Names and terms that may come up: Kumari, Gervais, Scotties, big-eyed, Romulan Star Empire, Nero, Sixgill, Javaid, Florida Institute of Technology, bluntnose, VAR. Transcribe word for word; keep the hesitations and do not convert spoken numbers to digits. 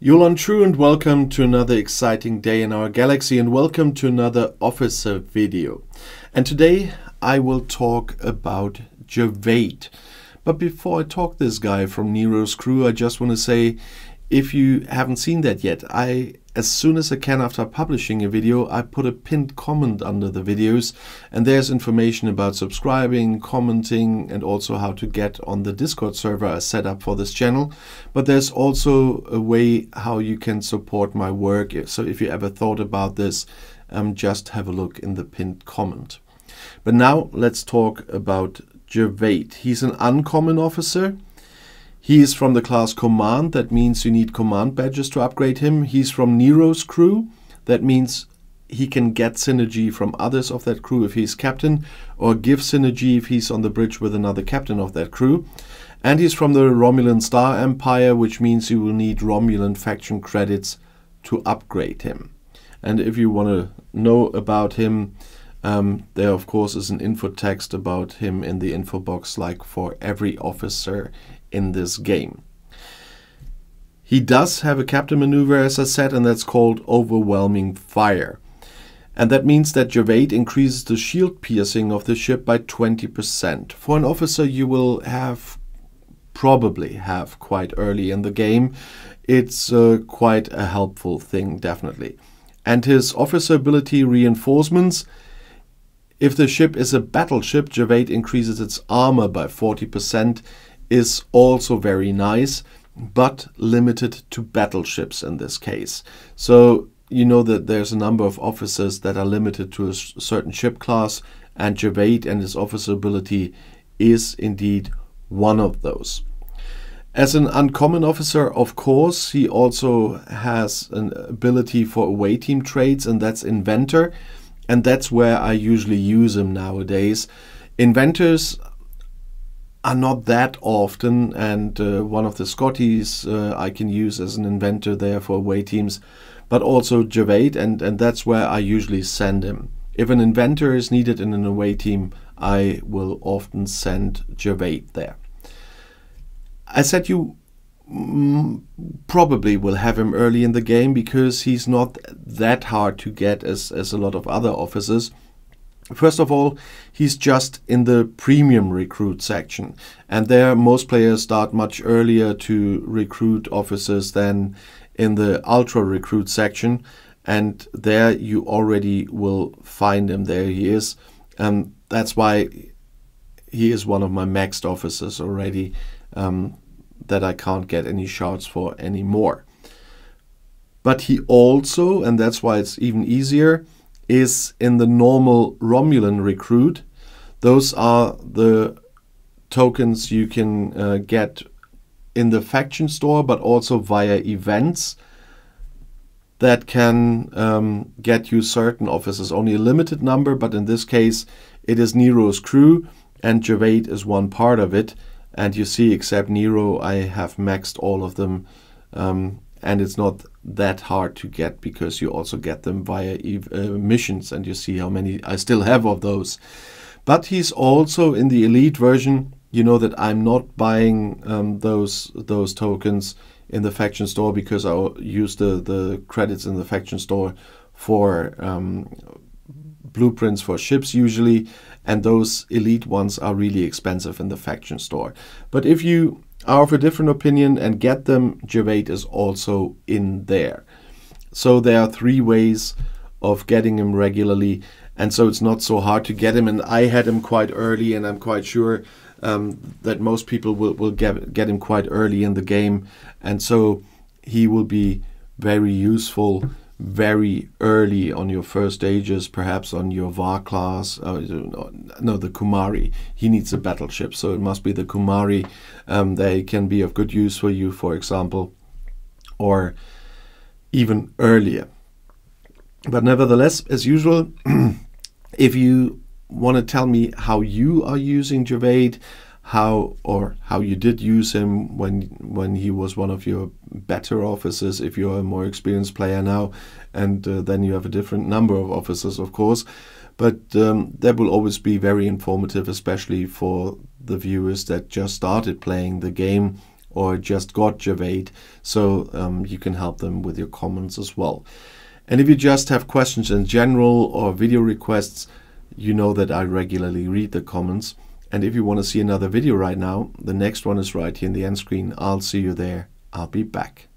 Yulan True, and welcome to another exciting day in our galaxy, and welcome to another officer video. And today I will talk about Javaid. But before I talk this guy from Nero's crew, I just want to say, if you haven't seen that yet, I as soon as I can after publishing a video, I put a pinned comment under the videos, and there's information about subscribing, commenting, and also how to get on the Discord server I set up for this channel. But there's also a way how you can support my work. So if you ever thought about this, um, just have a look in the pinned comment. But now let's talk about Gervais. He's an uncommon officer. He is from the class Command, that means you need command badges to upgrade him. He's from Nero's crew, that means he can get synergy from others of that crew if he's captain, or give synergy if he's on the bridge with another captain of that crew. And he's from the Romulan Star Empire, which means you will need Romulan faction credits to upgrade him. And if you want to know about him, Um, there of course is an info text about him in the info box, like for every officer in this game. He does have a captain maneuver, as I said, and that's called Overwhelming Fire. And that means that Javaid increases the shield piercing of the ship by twenty percent. For an officer you will have, probably have quite early in the game. It's uh, quite a helpful thing, definitely. And his officer ability Reinforcements. If the ship is a battleship, Javaid increases its armor by forty percent, is also very nice, but limited to battleships in this case. So you know that there's a number of officers that are limited to a certain ship class, and Javaid and his officer ability is indeed one of those. As an uncommon officer, of course, he also has an ability for away team trades, and that's Inventor. And that's where I usually use him nowadays. Inventors are not that often, and uh, one of the Scotties uh, I can use as an inventor there for away teams, but also Javaid, and, and that's where I usually send him. If an inventor is needed in an away team, I will often send Javaid there. I said you Mm, probably will have him early in the game because he's not that hard to get as, as a lot of other officers. First of all, he's just in the premium recruit section, and there most players start much earlier to recruit officers than in the ultra recruit section, and there you already will find him. There he is, and um, that's why he is one of my maxed officers already, um, that I can't get any shouts for anymore. But he also, and that's why it's even easier, is in the normal Romulan recruit. Those are the tokens you can uh, get in the faction store, but also via events that can um, get you certain officers. Only a limited number, but in this case it is Nero's crew, and Javaid is one part of it. And you see, except Nero, I have maxed all of them, um, and it's not that hard to get because you also get them via e uh, missions, and you see how many I still have of those. But he's also in the elite version. You know that I'm not buying um, those those tokens in the faction store because I use the, the credits in the faction store for um, blueprints for ships usually, and those elite ones are really expensive in the faction store. But if you are of a different opinion and get them, Javaid is also in there. So there are three ways of getting him regularly, and so it's not so hard to get him, and I had him quite early, and I'm quite sure um, that most people will, will get, get him quite early in the game, and so he will be very useful very early on your first stages, perhaps on your V A R class. Uh, no, the Kumari. He needs a battleship, so it must be the Kumari. Um, they can be of good use for you, for example, or even earlier. But nevertheless, as usual, if you want to tell me how you are using Javaid, how or how you did use him when when he was one of your better officers, if you're a more experienced player now, and uh, then you have a different number of officers, of course. But um, that will always be very informative, especially for the viewers that just started playing the game or just got Javaid, so um, you can help them with your comments as well. And if you just have questions in general or video requests, you know that I regularly read the comments. And if you want to see another video right now, the next one is right here in the end screen. I'll see you there. I'll be back.